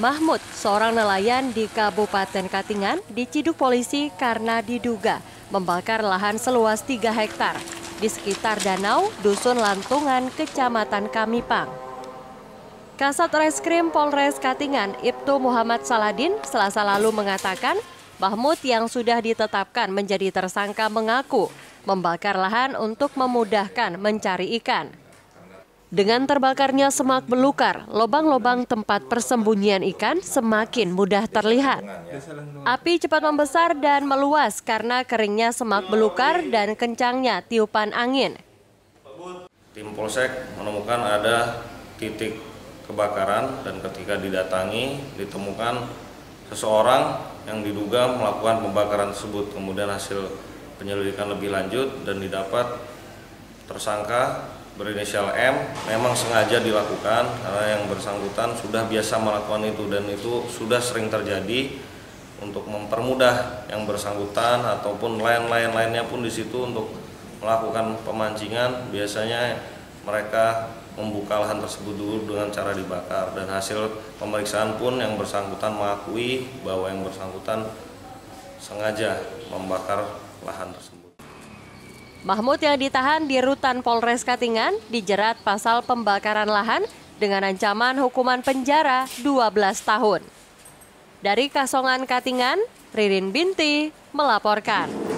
Mahmud, seorang nelayan di Kabupaten Katingan, diciduk polisi karena diduga membakar lahan seluas 3 hektar di sekitar danau Dusun Lantungan, Kecamatan Kamipang. Kasat Reskrim Polres Katingan, Iptu Muhammad Saladin, Selasa lalu mengatakan Mahmud yang sudah ditetapkan menjadi tersangka mengaku membakar lahan untuk memudahkan mencari ikan. Dengan terbakarnya semak belukar, lobang-lobang tempat persembunyian ikan semakin mudah terlihat. Api cepat membesar dan meluas karena keringnya semak belukar dan kencangnya tiupan angin. Tim Polsek menemukan ada titik kebakaran dan ketika didatangi ditemukan seseorang yang diduga melakukan pembakaran tersebut. Kemudian hasil penyelidikan lebih lanjut dan didapat tersangka berinisial M memang sengaja dilakukan karena yang bersangkutan sudah biasa melakukan itu dan itu sudah sering terjadi untuk mempermudah yang bersangkutan ataupun lain-lainnya pun di situ untuk melakukan pemancingan. Biasanya mereka membuka lahan tersebut dulu dengan cara dibakar dan hasil pemeriksaan pun yang bersangkutan mengakui bahwa yang bersangkutan sengaja membakar lahan tersebut. Mahmud yang ditahan di Rutan Polres Katingan dijerat pasal pembakaran lahan dengan ancaman hukuman penjara 12 tahun. Dari Kasongan Katingan, Ririn Binti melaporkan.